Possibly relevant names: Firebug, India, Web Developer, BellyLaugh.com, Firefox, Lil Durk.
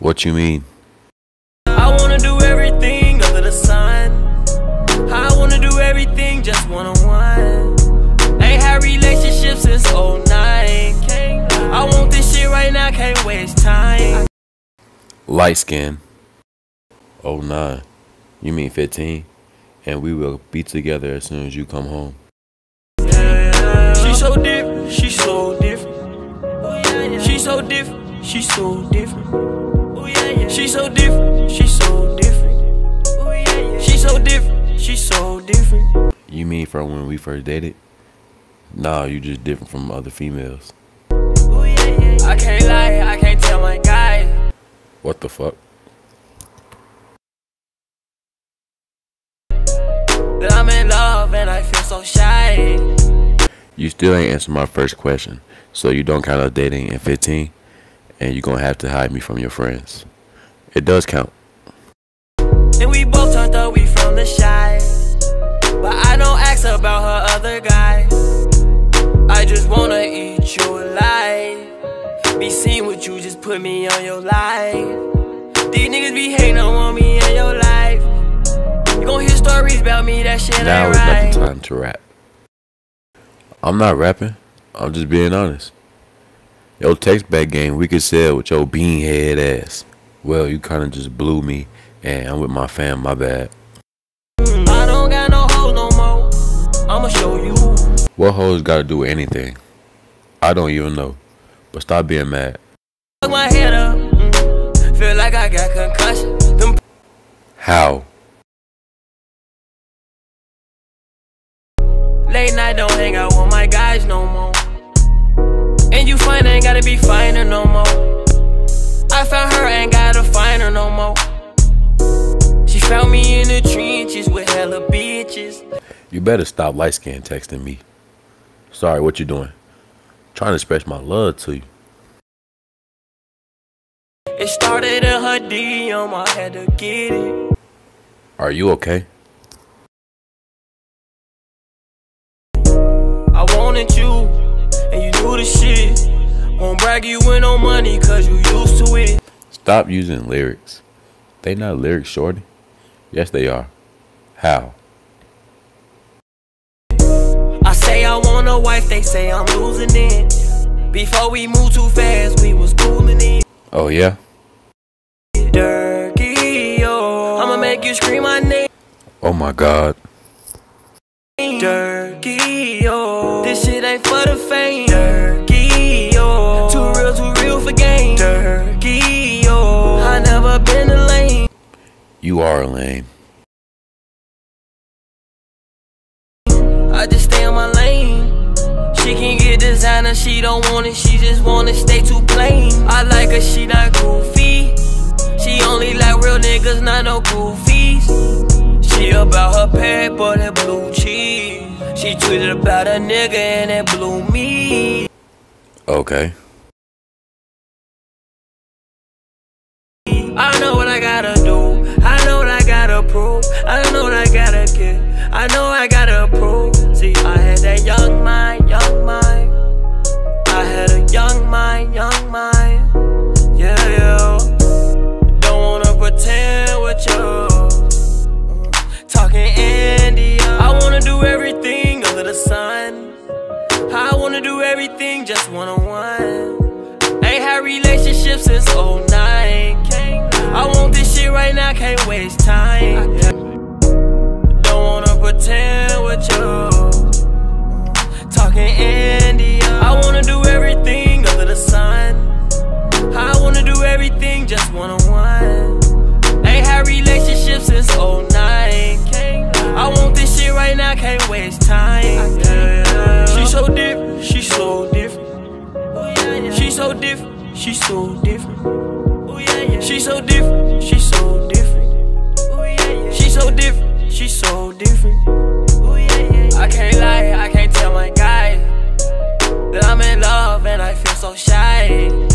What you mean? I wanna do everything under the sun. I wanna do everything just one-on-one. Ain't had relationships since 09. I want this shit right now, can't waste time. Light skin. 09. You mean 15? And we will be together as soon as you come home. She's so different, she's so different. She's so different, she's so different. She's so different, she's so different. She's so different, she's so different. You mean from when we first dated? Nah, you just different from other females. I can't lie, I can't tell my guy. What the fuck? That I'm in love and I feel so shy. You still ain't answered my first question. So you don't count us dating in 15, and you're gonna have to hide me from your friends. It does count. And we both turned up, we from the shy. But I don't ask about her other guy. I just wanna eat you alive. Be seen with you, just put me on your life. These niggas be hating on me in your life. You gon' hear stories about me, that shit ain't right. Now is not the time to rap. I'm not rapping, I'm just being honest. Yo, text back game, we could sell with your bean head ass. Well, you kinda just blew me, and I'm with my fam, my bad. I don't got no hoes no more, I'ma show you. What hoes gotta do with anything? I don't even know, but stop being mad. Fuck my head up, feel like I got concussion. How? Late night, don't hang out with my guys no more. And you fine, ain't gotta be finer no more. I found her, ain't gotta find her no more. She found me in the trenches with hella bitches. You better stop light skin texting me. Sorry, what you doing? I'm trying to express my love to you. It started in her DM, I had to get it. Are you okay? You and you do the shit. Won't brag you win no money cause you used to it. Stop using lyrics. They not lyrics, shorty. Yes they are. How? I say I want a wife, they say I'm losing it. Before we moved too fast, we was cooling it. Oh yeah? Durky, oh. I'ma make you scream my name. Oh my god. Durky, oh. This shit ain't for the fame. Durky, oh. Too real for game. Durky, oh. I never been a lame. You are lame. I just stay on my lane. She can get designer, she don't want it. She just wanna stay too plain. I like her, she not goofy. She only like real niggas, not no goofies. She about her paper, that blue cheese. She tweeted about a nigga and that blew me. Okay. I know what I gotta do. I know what I gotta prove. I know what I gotta get. I know I gotta prove. See, I had that young mind, young mind. I had a young mind, young mind. Yeah, yeah. Don't wanna pretend with you. Talking India. I wanna do everything under the sun. I wanna do everything just one-on-one. Ain't had relationships since 09. I want this shit right now, can't waste time. Don't wanna pretend with you. Talking India. I wanna do everything under the sun. I wanna do everything just one-on-one. Ain't had relationships since 09. I want this shit right now, can't waste time. Yeah. She's so different, she's so different. She's so different, she's so different. She's so different, she's so different. She's so different, she's so different. I can't lie, I can't tell my guy that I'm in love and I feel so shy.